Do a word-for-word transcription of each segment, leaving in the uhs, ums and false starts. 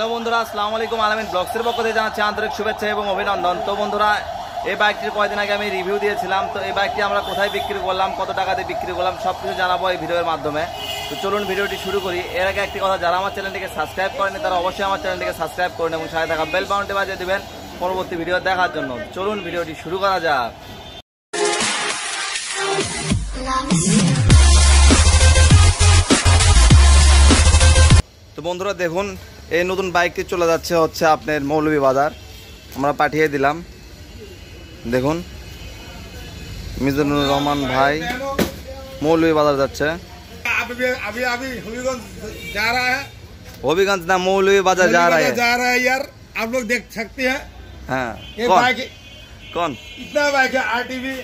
Hello बंधुरा अस्सलामु आलैकुम आल आमीन ब्लॉग्सের पक्ष থেকে জানাচ্ছি আন্তরিক শুভেচ্ছা এবং অভিনন্দন। তো বন্ধুরা এই বাইকটির কয়েকদিন আগে আমি রিভিউ দিয়েছিলাম। তো এই বাইকটি আমরা কোথায় বিক্রি করলাম, কত টাকাতে বিক্রি করলাম, সব কিছু জানাবো এই ভিডিওর মাধ্যমে। তো চলুন ভিডিওটি শুরু করি। এর আগে একটি কথা, যারা আমার চ্যানেলটিকে সাবস্ক্রাইব করেননি তারা অবশ্যই আমার চ্যানেলটিকে সাবস্ক্রাইব করুন এবং সাথে থাকা বেল বাটনটি বাজিয়ে দেবেন পরবর্তী ভিডিও দেখার জন্য। চলুন ভিডিওটি শুরু করা যাক। তো বন্ধুরা দেখুন, এই নতুন বাইকটি চলে যাচ্ছে হচ্ছে আপনার মৌলভী বাজার। আমরা পাঠিয়ে দিলাম, দেখুন মিজানুর রহমান ভাই মৌলভী বাজার যাচ্ছে। हबीगंज ना मौलवी बाजार जा रहा है जा रहा है यार, आप लोग देख सकते हैं। हाँ, कौन? कौन इतना बाइक है? आरटीवी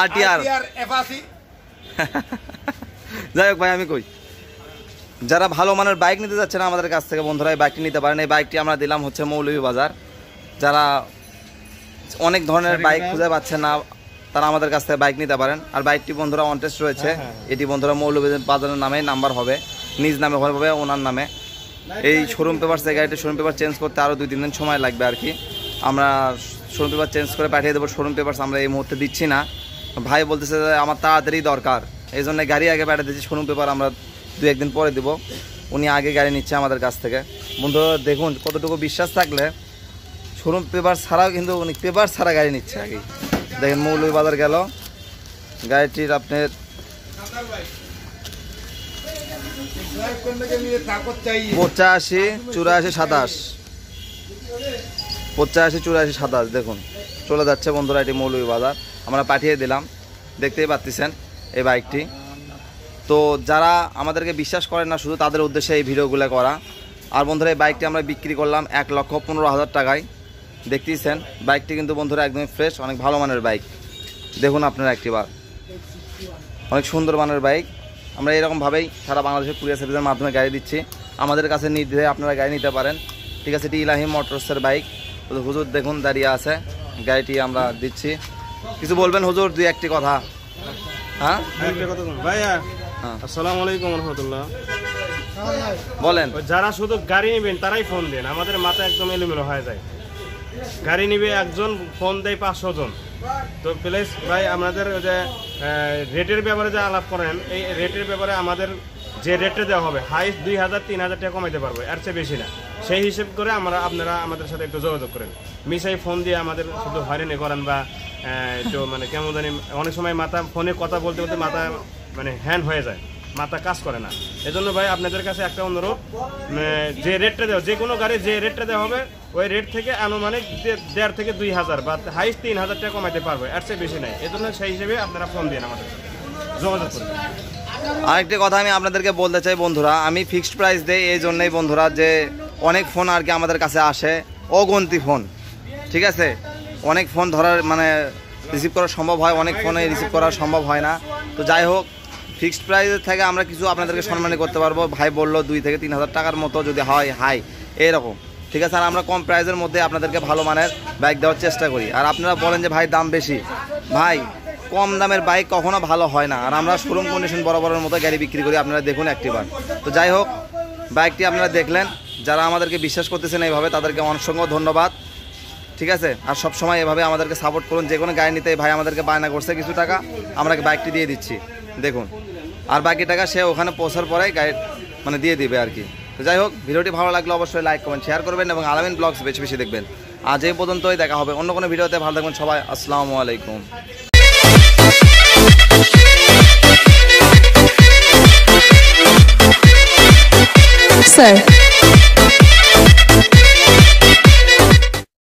आरटीआर एफआसी যাই হোক ভাই, আমি কই যারা ভালো মানের বাইক নিতে যাচ্ছে না আমাদের কাছ থেকে বন্ধুরা এই বাইকটি নিতে পারেন। এই বাইকটি আমরা দিলাম হচ্ছে মৌলভী বাজার। যারা অনেক ধরনের বাইক খুঁজে পাচ্ছে না তারা আমাদের কাছ থেকে বাইক নিতে পারেন। আর বাইকটি বন্ধুরা অন টেস্ট রয়েছে, এটি বন্ধুরা মৌলভী বাজারের নামে নাম্বার হবে, নিজ নামে হবে ওনার নামে। এই শোরুম পেপার থেকে গাড়িটি শোরুম পেপার চেঞ্জ করতে আরও দুই তিন দিন সময় লাগবে আর কি। আমরা শোরুম পেপার চেঞ্জ করে পাঠিয়ে দেবো। শোরুম পেপার আমরা এই মুহূর্তে দিচ্ছি না, ভাই বলতেছে আমার তাড়াতাড়ি দরকার, এই জন্য গাড়ি আগে পাঠিয়ে দিচ্ছি। শোরুম পেপার আমরা দু একদিন পরে দেবো, উনি আগে গাড়ি নিচ্ছে আমাদের কাছ থেকে। বন্ধুরা দেখুন কতটুকু বিশ্বাস থাকলে শোরুম পেপার ছাড়াও কিন্তু উনি পেপার ছাড়া গাড়ি নিচ্ছে আগে। দেখেন মৌলভী বাজার গেল গাড়িটির আপনার পঁচাশি চুরাশি সাতাশ পঁচাশি চুরাশি সাতাশ দেখুন চলে যাচ্ছে বন্ধুরা। এটি মৌলভী বাজার আমরা পাঠিয়ে দিলাম, দেখতেই পাচ্ছেন এই বাইকটি। তো যারা আমাদেরকে বিশ্বাস করেন না শুধু তাদের উদ্দেশ্যে এই ভিডিওগুলো করা। আর বন্ধুরা এই বাইকটি আমরা বিক্রি করলাম এক লক্ষ পনেরো হাজার টাকায়। দেখতেইছেন বাইকটি কিন্তু বন্ধুরা একদমই ফ্রেশ, অনেক ভালো মানের বাইক। দেখুন আপনারা একটিবার, অনেক সুন্দর মানের বাইক। আমরা এরকমভাবেই সারা বাংলাদেশের কুরিয়ার সার্ভিসের মাধ্যমে গাড়ি দিচ্ছি। আমাদের কাছে নির্দ্বিধায় আপনারা গাড়ি নিতে পারেন, ঠিক আছে। এটি ইলাহি মোটরসের বাইক। হুজুর দেখুন দাঁড়িয়ে আছে, গাড়িটি আমরা দিচ্ছি। কিছু বলবেন হুজুর, দুই একটি কথা? হ্যাঁ ভাইয়া, আসসালামু আলাইকুম রহমতুল্লাহ। বলেন, যারা শুধু গাড়ি নেবেন তারাই ফোন দেন, আমাদের মাথা একদম এলোমেলো হয়ে যায়। গাড়ি নিবে একজন, ফোন দেয় পাঁচশো জন। তো প্লিজ ভাই, আমাদের যে রেটের ব্যাপারে যে আলাপ করেন, এই রেটের ব্যাপারে আমাদের যে রেটে দেওয়া হবে হাইস্ট দুই হাজার তিন হাজার টাকা কমাইতে পারবো, আর চেয়ে বেশি না। সেই হিসেব করে আমরা আপনারা আমাদের সাথে একটু যোগাযোগ করেন। মিসাই ফোন দিয়ে আমাদের শুধু হয়রানি করেন বা একটু মানে কেমন জানি অনেক সময় মাথা ফোনে কথা বলতে বলতে মাথা মানে হ্যান্ড হয়ে যায়, মাথা কাজ করে না। এজন্য ভাই আপনাদের কাছে একটা অনুরোধ, যে রেটটা দেওয়া, যে কোনো গাড়ি যে রেটটা দেওয়া হবে ওই রেট থেকে আনুমানিক দেড় থেকে দুই হাজার বা হাইস্ট তিন হাজার টাকা কমাইতে পারবো, এর চেয়ে বেশি নাই। এজন্য সেই হিসেবে আপনারা ফোন দিন, আমাদের যোগাযোগ করবেন। আরেকটি কথা আমি আপনাদেরকে বলতে চাই বন্ধুরা, আমি ফিক্সড প্রাইস দেই এই জন্যই বন্ধুরা যে অনেক ফোন আর কি আমাদের কাছে আসে, অগন্তি ফোন, ঠিক আছে। অনেক ফোন ধরার মানে রিসিভ করা সম্ভব হয়, অনেক ফোনে রিসিভ করা সম্ভব হয় না। তো যাই হোক ফিক্সড প্রাইসের থেকে আমরা কিছু আপনাদেরকে সম্মানী করতে পারবো। ভাই বললো দুই থেকে তিন হাজার টাকার মতো যদি হয় হাই এরকম, ঠিক আছে। আর আমরা কম প্রাইসের মধ্যে আপনাদেরকে ভালো মানের বাইক দেওয়ার চেষ্টা করি। আর আপনারা বলেন যে ভাই দাম বেশি, ভাই কম দামের বাইক কখনো ভালো হয় না। আর আমরা শোরুম কন্ডিশন বরাবরের মতো গাড়ি বিক্রি করি, আপনারা দেখুন একটিবার। তো যাই হোক বাইকটি আপনারা দেখলেন, যারা আমাদেরকে বিশ্বাস করতেছেন এইভাবে তাদেরকে অসংখ্য ধন্যবাদ, ঠিক আছে। আর সবসময় এভাবে আমাদেরকে সাপোর্ট করুন। যে কোনো গাড়ি নিতে ভাই আমাদেরকে বায়না করছে কিছু টাকা, আমরা বাইকটি দিয়ে দিচ্ছি দেখুন। আর বাকি টাকা সে ওখানে পৌঁছার পরে গাড়ি মানে দিয়ে দিবে আর কি। তো যাই হোক ভিডিওটি ভালো লাগলে অবশ্যই লাইক কমেন্ট শেয়ার করবেন এবং আল আমিন ব্লগস বেশি বেশি দেখবেন। আজ এই পর্যন্তই, দেখা হবে অন্য কোনো ভিডিওতে। ভালো থাকবেন সবাই, আসসালামু আলাইকুম। Sir.